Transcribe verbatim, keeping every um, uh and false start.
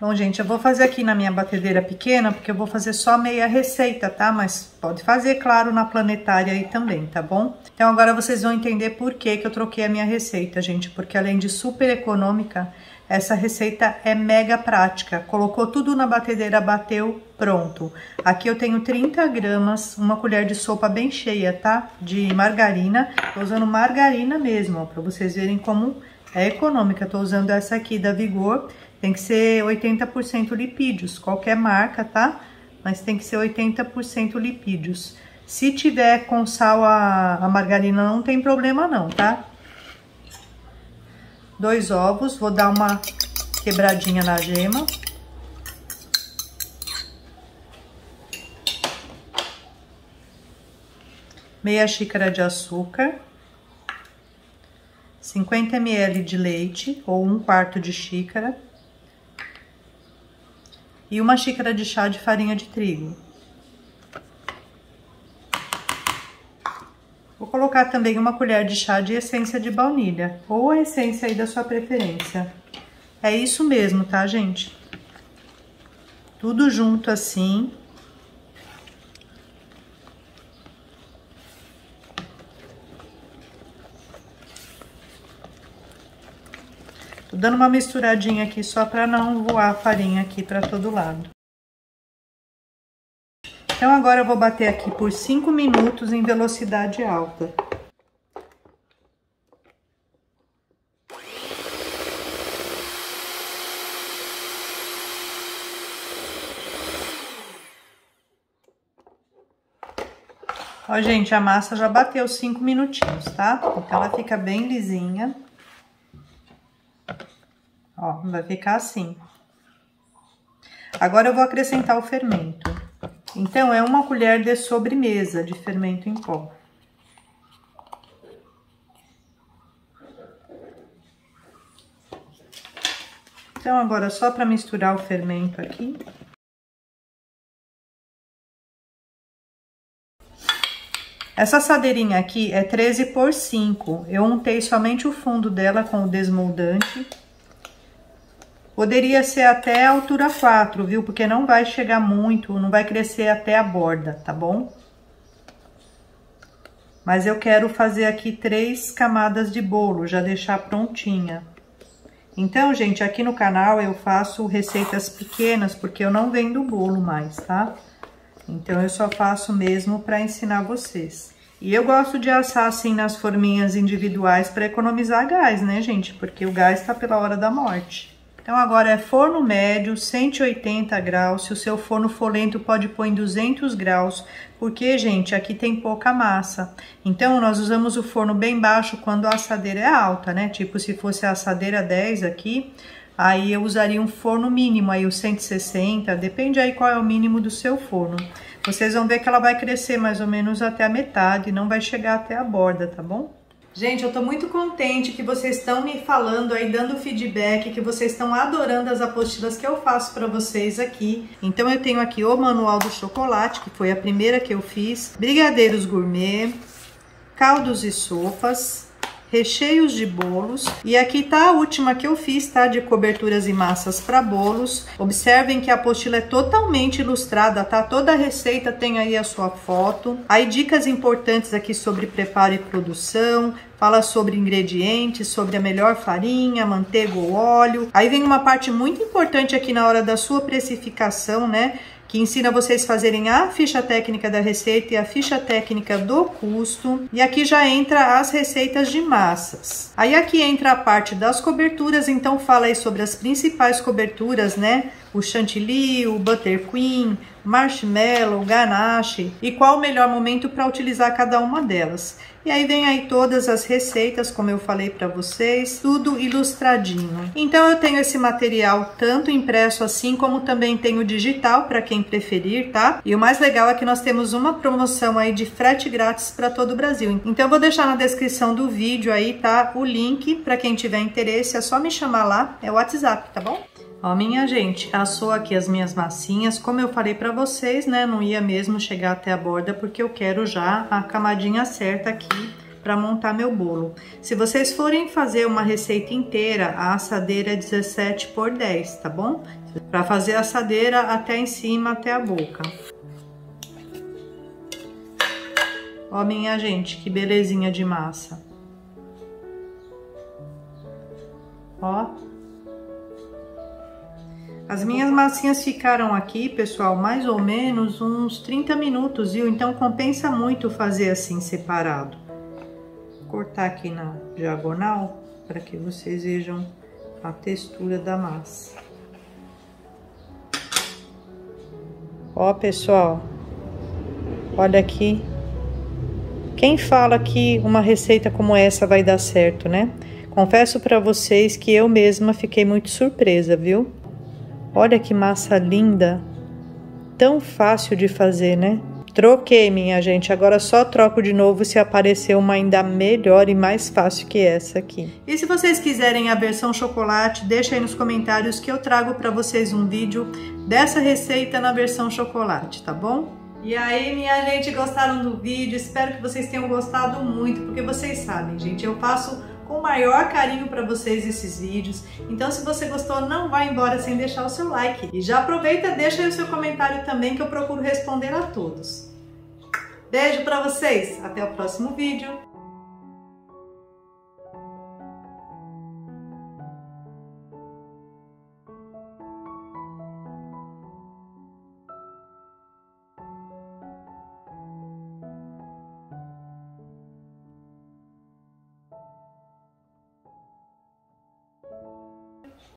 Bom, gente, eu vou fazer aqui na minha batedeira pequena, porque eu vou fazer só meia receita, tá? Mas pode fazer, claro, na planetária aí também, tá bom? Então, agora vocês vão entender por que que eu troquei a minha receita, gente. Porque além de super econômica, essa receita é mega prática. Colocou tudo na batedeira, bateu, pronto. Aqui eu tenho trinta gramas, uma colher de sopa bem cheia, tá? De margarina. Tô usando margarina mesmo, ó, pra vocês verem como é econômica. Tô usando essa aqui da Vigor. Tem que ser oitenta por cento lipídios, qualquer marca, tá? Mas tem que ser oitenta por cento lipídios. Se tiver com sal a, a margarina, não tem problema não, tá? Dois ovos, vou dar uma quebradinha na gema. Meia xícara de açúcar. cinquenta mililitros de leite, ou um quarto de xícara. E uma xícara de chá de farinha de trigo. Vou colocar também uma colher de chá de essência de baunilha, ou a essência aí da sua preferência. É isso mesmo, tá, gente? Tudo junto assim. Tô dando uma misturadinha aqui só para não voar a farinha aqui para todo lado. Então agora eu vou bater aqui por cinco minutos em velocidade alta. Ó, gente, a massa já bateu cinco minutinhos, tá? Então ela fica bem lisinha. Ó, vai ficar assim. Agora eu vou acrescentar o fermento. Então, é uma colher de sobremesa de fermento em pó. Então, agora só para misturar o fermento aqui. Essa assadeirinha aqui é treze por cinco. Eu untei somente o fundo dela com o desmoldante. Poderia ser até a altura quatro, viu? Porque não vai chegar muito, não vai crescer até a borda, tá bom? Mas eu quero fazer aqui três camadas de bolo, já deixar prontinha. Então, gente, aqui no canal eu faço receitas pequenas, porque eu não vendo bolo mais, tá? Então, eu só faço mesmo para ensinar vocês. E eu gosto de assar assim nas forminhas individuais para economizar gás, né, gente? Porque o gás tá pela hora da morte. Então, agora é forno médio, cento e oitenta graus, se o seu forno for lento pode pôr em duzentos graus, porque, gente, aqui tem pouca massa. Então, nós usamos o forno bem baixo quando a assadeira é alta, né? Tipo, se fosse a assadeira dez aqui, aí eu usaria um forno mínimo, aí o cento e sessenta, depende aí qual é o mínimo do seu forno. Vocês vão ver que ela vai crescer mais ou menos até a metade, não vai chegar até a borda, tá bom? Gente, eu tô muito contente que vocês estão me falando aí, dando feedback, que vocês estão adorando as apostilas que eu faço pra vocês aqui. Então eu tenho aqui o Manual do Chocolate, que foi a primeira que eu fiz, brigadeiros gourmet, caldos e sopas, recheios de bolos. E aqui tá a última que eu fiz, tá? De coberturas e massas para bolos. Observem que a apostila é totalmente ilustrada, tá? Toda a receita tem aí a sua foto. Aí dicas importantes aqui sobre preparo e produção. Fala sobre ingredientes, sobre a melhor farinha, manteiga ou óleo. Aí vem uma parte muito importante aqui na hora da sua precificação, né? Que ensina vocês fazerem a ficha técnica da receita e a ficha técnica do custo. E aqui já entra as receitas de massas. Aí aqui entra a parte das coberturas, então fala aí sobre as principais coberturas, né? O chantilly, o buttercream, marshmallow, ganache e qual o melhor momento para utilizar cada uma delas. E aí vem aí todas as receitas, como eu falei para vocês, tudo ilustradinho. Então eu tenho esse material tanto impresso assim, como também tenho digital para quem preferir, tá? E o mais legal é que nós temos uma promoção aí de frete grátis para todo o Brasil. Então eu vou deixar na descrição do vídeo aí, tá? O link para quem tiver interesse, é só me chamar lá, é o WhatsApp, tá bom? Ó, minha gente, assou aqui as minhas massinhas, como eu falei pra vocês, né, não ia mesmo chegar até a borda, porque eu quero já a camadinha certa aqui para montar meu bolo. Se vocês forem fazer uma receita inteira, a assadeira é dezessete por dez, tá bom? Para fazer a assadeira até em cima, até a boca. Ó, minha gente, que belezinha de massa. Ó. As minhas massinhas ficaram aqui, pessoal, mais ou menos uns trinta minutos, viu? Então compensa muito fazer assim, separado. Vou cortar aqui na diagonal, para que vocês vejam a textura da massa. Ó, pessoal, olha aqui. Quem fala que uma receita como essa vai dar certo, né? Confesso para vocês que eu mesma fiquei muito surpresa, viu? Olha que massa linda, tão fácil de fazer, né? Troquei, minha gente, agora só troco de novo se aparecer uma ainda melhor e mais fácil que essa aqui. E se vocês quiserem a versão chocolate, deixa aí nos comentários que eu trago para vocês um vídeo dessa receita na versão chocolate, tá bom? E aí, minha gente, gostaram do vídeo? Espero que vocês tenham gostado muito, porque vocês sabem, gente, eu faço com o maior carinho para vocês esses vídeos. Então, se você gostou, não vá embora sem deixar o seu like. E já aproveita, deixa aí o seu comentário também, que eu procuro responder a todos. Beijo para vocês, até o próximo vídeo.